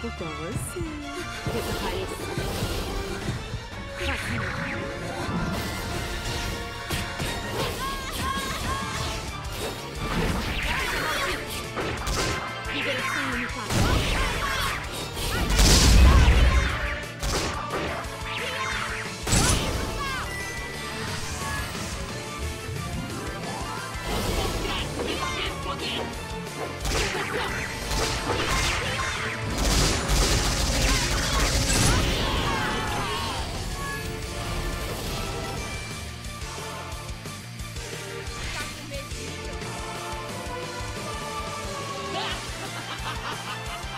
Com você. Desapareceu. Ha ha ha ha!